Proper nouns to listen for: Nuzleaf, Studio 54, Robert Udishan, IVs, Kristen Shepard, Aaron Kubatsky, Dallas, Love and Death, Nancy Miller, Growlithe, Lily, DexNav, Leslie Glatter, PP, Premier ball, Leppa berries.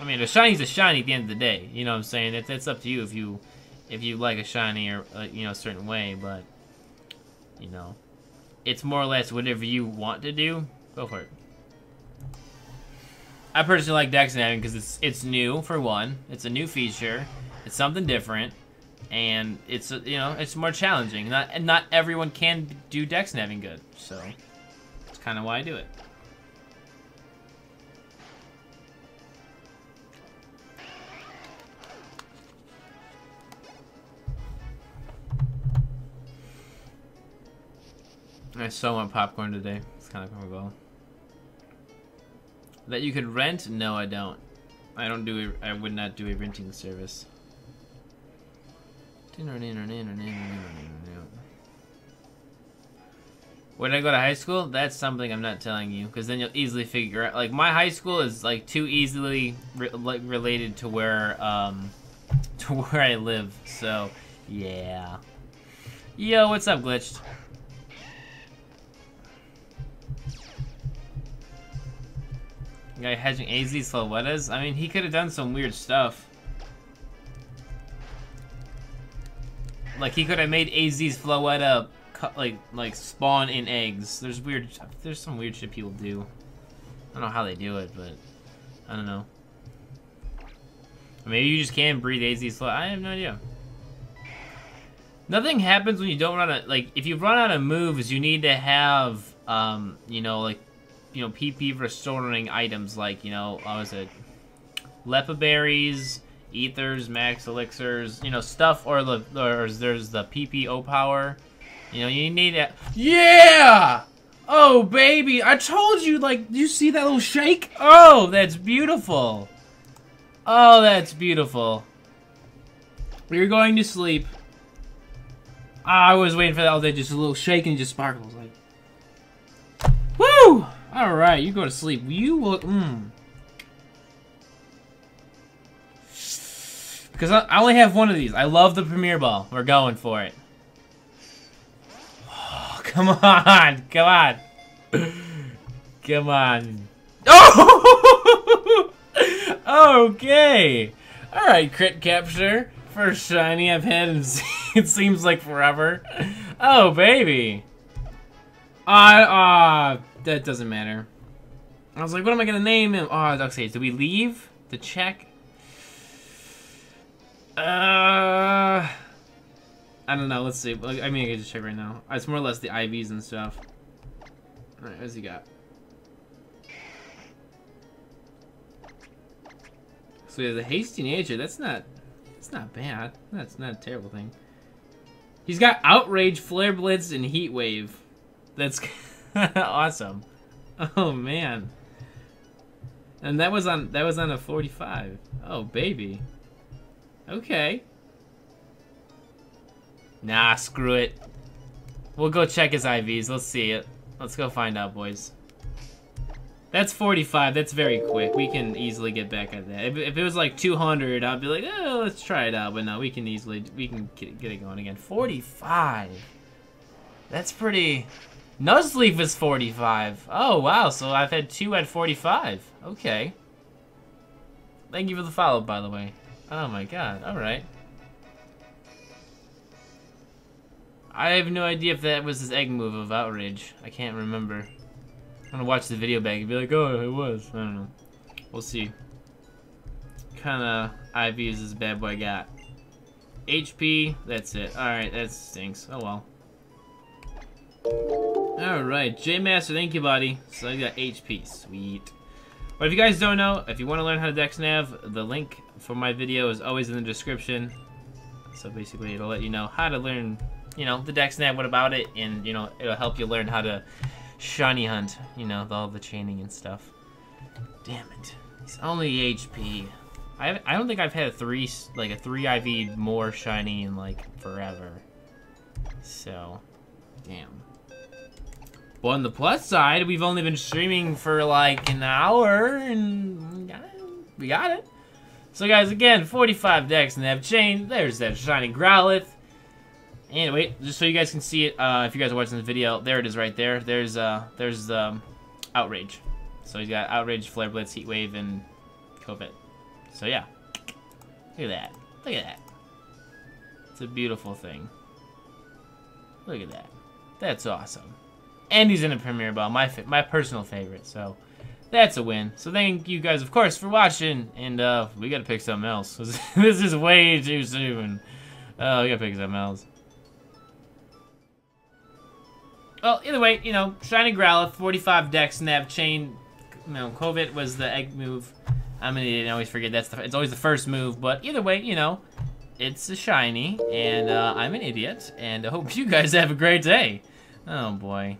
I mean, a shiny's a shiny at the end of the day. You know what I'm saying? It's up to you if you like a shiny or you know, a certain way. But you know, it's more or less whatever you want to do. Go for it. I personally like deck snapping because it's new for one. It's a new feature. It's something different, and it's, you know, it's more challenging. Not everyone can do deck snapping good, so that's kind of why I do it. I so want popcorn today. It's kind of Premier Ball. That you could rent? No, I don't. I would not do a renting service. When I go to high school, that's something I'm not telling you, because then you'll easily figure out. Like, my high school is like too easily related to where I live. So, yeah. Yo, what's up, Glitched? Guy hedging AZ Slowetas. I mean, he could have done some weird stuff. Like, he could have made AZ's Flowetta like spawn in eggs. There's some weird shit people do. I don't know how they do it, but I don't know. Or maybe you just can't breed AZ's Flowetta. I have no idea. Nothing happens when you don't run out. Like, if you run out of moves, you need to have PP restoring items like, what was it? Leppa berries, ethers, max elixirs, stuff, or there's the PPO power. You need it. Yeah! Oh, baby! I told you, like, you see that little shake? Oh, that's beautiful. Oh, that's beautiful. We're going to sleep. I was waiting for that all day, just a little shake and just sparkles. Like, woo! Alright, you go to sleep. You will... Because I only have one of these. I love the Premier Ball. We're going for it. Oh, come on. Come on. Come on. Oh! Okay. Alright, crit capture. First shiny I've had in it seems like forever. Oh, baby. That doesn't matter. I was like, what am I gonna name him? Oh, Duck Sage. Did we leave to check? I don't know. Let's see. I mean, I can just check right now. It's more or less the IVs and stuff. All right, what's he got? So he has a hasty nature. That's not bad. That's not a terrible thing. He's got outrage, flare blitz, and heat wave. That's awesome. Oh man. And that was on a 45. Oh baby. Okay. Nah, screw it. We'll go check his IVs. Let's see it. Let's go find out, boys. That's 45. That's very quick. We can easily get back at that. If it was like 200, I'd be like, oh, let's try it out. But no, we can get it going again. 45. That's pretty. Nuzleaf is 45. Oh, wow. So I've had two at 45. Okay. Thank you for the follow, by the way. Oh, my God. All right. I have no idea if that was his egg move of outrage. I can't remember. I'm going to watch the video back and be like, oh, it was. I don't know. We'll see. What kind of IVs this bad boy got? HP. That's it. All right. That stinks. Oh, well. Alright, J Master, thank you, buddy. So I got HP, sweet. But if you guys don't know, if you want to learn how to deck snav, the link for my video is always in the description. So basically, it'll let you know how to learn, the deck snav, what about it, and, it'll help you learn how to shiny hunt, with all the chaining and stuff. Damn it. It's only HP. I don't think I've had a 3 IV more shiny in, forever. So, damn. Well, on the plus side, we've only been streaming for like an hour, and we got it. So, guys, again, 45 decks in that chain. There's that shiny Growlithe. And wait, just so you guys can see it, if you guys are watching this video, there it is right there. There's outrage. So he's got outrage, flare blitz, heat wave, and Covet. So yeah, look at that. Look at that. It's a beautiful thing. Look at that. That's awesome. And he's in a Premier Ball, my personal favorite. So that's a win. So thank you guys, of course, for watching. And we gotta pick something else. This is way too soon. We gotta pick something else. Well, either way, you know, Shiny Growlithe, 45 Dex, Nav Chain. No, Covid was the egg move. I'm an idiot, I always forget that's it's always the first move. But either way, you know, it's a shiny, and I'm an idiot. And I hope you guys have a great day. Oh boy.